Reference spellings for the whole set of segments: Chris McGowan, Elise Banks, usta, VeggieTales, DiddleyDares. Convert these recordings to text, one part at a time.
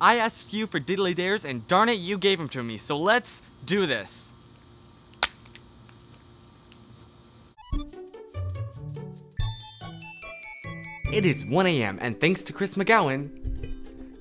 I asked you for diddly dares, and darn it, you gave them to me. So let's do this. It is 1 a.m. and thanks to Chris McGowan,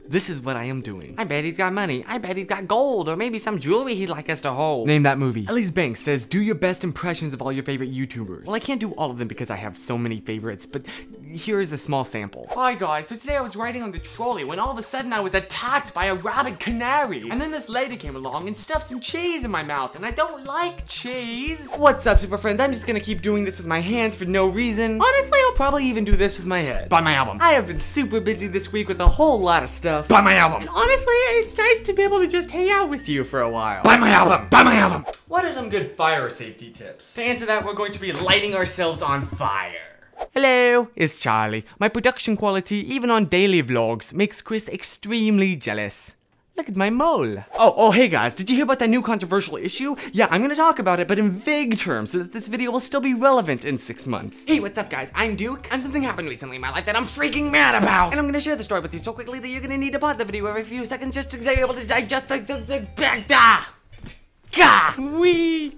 this is what I am doing. I bet he's got money. I bet he's got gold, or maybe some jewelry he'd like us to hold. Name that movie. Elise Banks says, do your best impressions of all your favorite YouTubers. Well, I can't do all of them because I have so many favorites, but here is a small sample. Hi guys, so today I was riding on the trolley when all of a sudden I was attacked by a rabid canary. And then this lady came along and stuffed some cheese in my mouth, and I don't like cheese. What's up, super friends? I'm just gonna keep doing this with my hands for no reason. Honestly, I'll probably even do this with my head. Buy my album. I have been super busy this week with a whole lot of stuff. Buy my album. And honestly, it's nice to be able to just hang out with you for a while. Buy my album. Buy my album. What are some good fire safety tips? To answer that, we're going to be lighting ourselves on fire. Hello, it's Charlie. My production quality, even on daily vlogs, makes Chris extremely jealous. Look at my mole. Oh, hey guys, did you hear about that new controversial issue? Yeah, I'm gonna talk about it, but in vague terms, so that this video will still be relevant in 6 months. Hey, what's up guys, I'm Duke, and something happened recently in my life that I'm freaking mad about! And I'm gonna share the story with you so quickly that you're gonna need to pause the video every few seconds just to be able to digest Wee!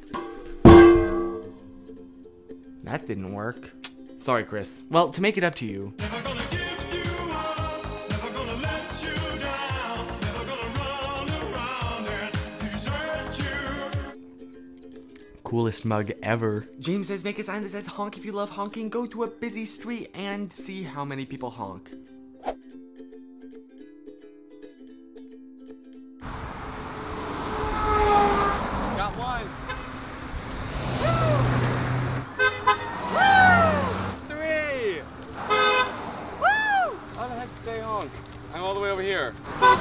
That didn't work. Sorry, Chris. Well, to make it up to you... Coolest mug ever. James says, make a sign that says honk if you love honking, go to a busy street and see how many people honk. Got one. Woo! Woo! Three. Woo! How the heck did they honk? I'm all the way over here. Woo!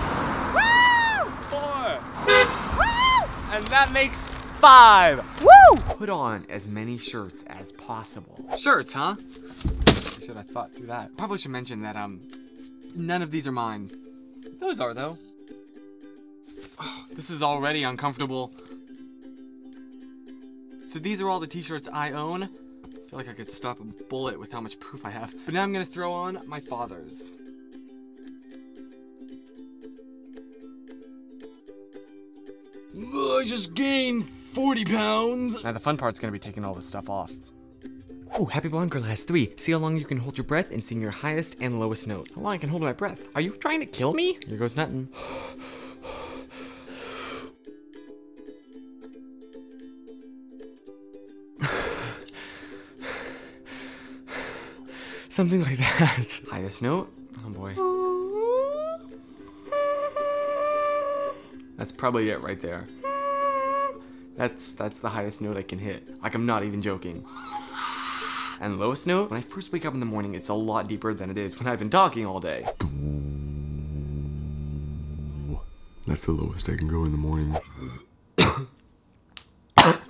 Four. Woo! And that makes 5! Woo! Put on as many shirts as possible. Shirts, huh? I should have thought through that. Probably should mention that, none of these are mine. Those are, though. Oh, this is already uncomfortable. So these are all the t-shirts I own. I feel like I could stop a bullet with how much proof I have. But now I'm gonna throw on my father's. I just gained 40 pounds. Now the fun part's gonna be taking all this stuff off. Oh, happy blonde girl has 3. See how long you can hold your breath and sing your highest and lowest note. How long I can hold my breath? Are you trying to kill me? Here goes nothing. Something like that. Highest note? Oh boy. That's probably it right there. That's the highest note I can hit. Like, I'm not even joking. And lowest note, when I first wake up in the morning, it's a lot deeper than it is when I've been talking all day. That's the lowest I can go in the morning.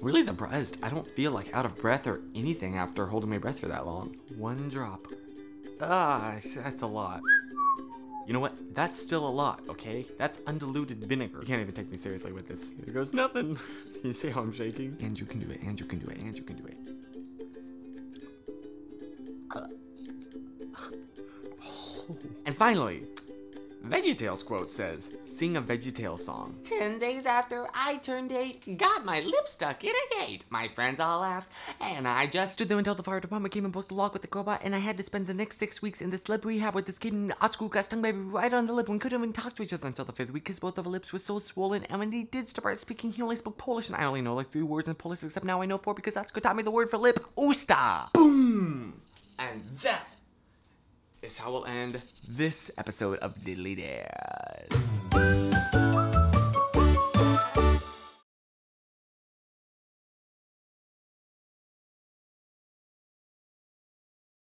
Really surprised. I don't feel like out of breath or anything after holding my breath for that long. One drop. Ah, that's a lot. You know what? That's still a lot, okay? That's undiluted vinegar. You can't even take me seriously with this. Here goes nothing. You see how I'm shaking? And you can do it, and you can do it, and you can do it. Oh. And finally, VeggieTales quote says, sing a VeggieTales song. 10 days after I turned 8, got my lip stuck in a gate. My friends all laughed, and I just stood there until the fire department came and broke the lock with the crowbar, and I had to spend the next 6 weeks in this lip rehab with this kid and the school got stung by right on the lip and couldn't even talk to each other until the 5th week because both of our lips were so swollen, and when he did start speaking, he only spoke Polish, and I only know like 3 words in Polish, except now I know 4 because Atsuko taught me the word for lip, usta. Boom! And that is how we'll end this episode of Diddly Dares.